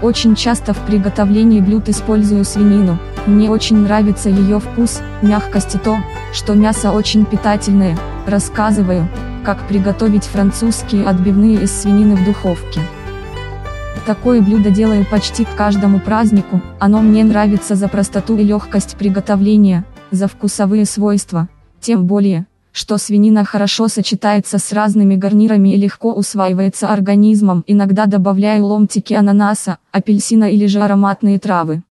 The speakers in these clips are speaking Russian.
Очень часто в приготовлении блюд использую свинину. Мне очень нравится ее вкус, мягкость и то, что мясо очень питательное. Рассказываю, как приготовить французские отбивные из свинины в духовке. Такое блюдо делаю почти к каждому празднику. Оно мне нравится за простоту и легкость приготовления, за вкусовые свойства. Тем более, что свинина хорошо сочетается с разными гарнирами и легко усваивается организмом. Иногда добавляю ломтики ананаса, апельсина или же ароматные травы.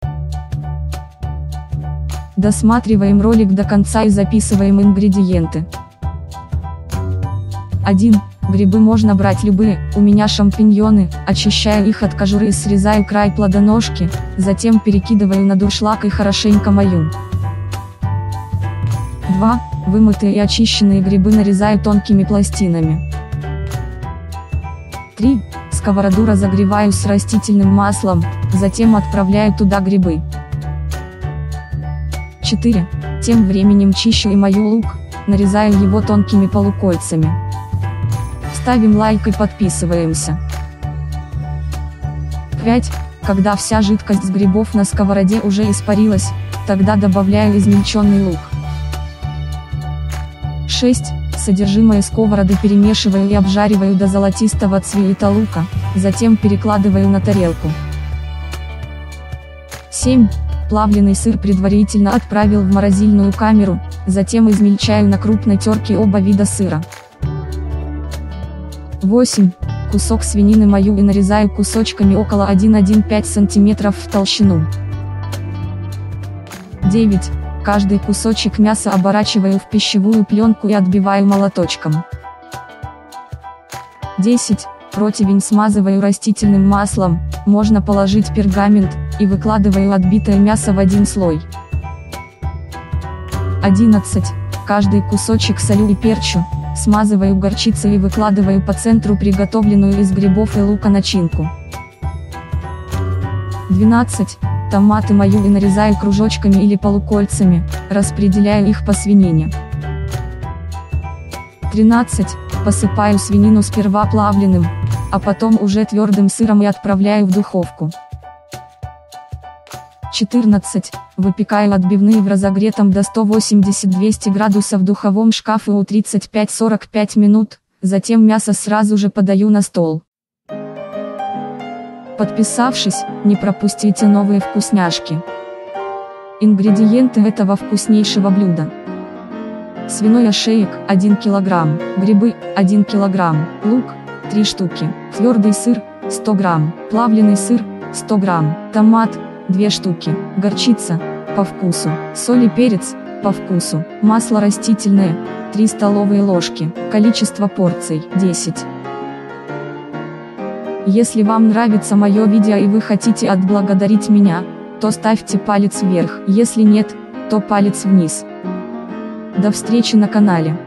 Досматриваем ролик до конца и записываем ингредиенты. 1. Грибы можно брать любые, у меня шампиньоны, очищаю их от кожуры и срезаю край плодоножки, затем перекидываю на дуршлаг и хорошенько мою. 2. Вымытые и очищенные грибы нарезаю тонкими пластинами. 3. Сковороду разогреваю с растительным маслом, затем отправляю туда грибы. 4. Тем временем чищу и мою лук, нарезаю его тонкими полукольцами. Ставим лайк и подписываемся. 5. Когда вся жидкость с грибов на сковороде уже испарилась, тогда добавляю измельченный лук. 6. Содержимое сковороды перемешиваю и обжариваю до золотистого цвета лука, затем перекладываю на тарелку. 7. Плавленый сыр предварительно отправил в морозильную камеру, затем измельчаю на крупной терке оба вида сыра. 8. Кусок свинины мою и нарезаю кусочками около 1-1,5 см в толщину. 9. Каждый кусочек мяса оборачиваю в пищевую пленку и отбиваю молоточком. 10. Противень смазываю растительным маслом, можно положить пергамент, и выкладываю отбитое мясо в один слой. 11. Каждый кусочек солю и перчу, смазываю горчицей и выкладываю по центру приготовленную из грибов и лука начинку. 12. Томаты мою и нарезаю кружочками или полукольцами, распределяю их по свинине. 13. Посыпаю свинину сперва плавленным, а потом уже твердым сыром и отправляю в духовку. 14. Выпекаю отбивные в разогретом до 180-200 градусов духовом шкафу у 35-45 минут, затем мясо сразу же подаю на стол. Подписавшись, не пропустите новые вкусняшки. Ингредиенты этого вкуснейшего блюда. Свиной ошеек 1 кг, грибы 1 кг, лук 3 штуки, твердый сыр 100 г, плавленый сыр 100 г, томат 2 штуки, горчица, по вкусу, соль и перец, по вкусу, масло растительное, 3 столовые ложки, количество порций, 10. Если вам нравится мое видео и вы хотите отблагодарить меня, то ставьте палец вверх, если нет, то палец вниз. До встречи на канале.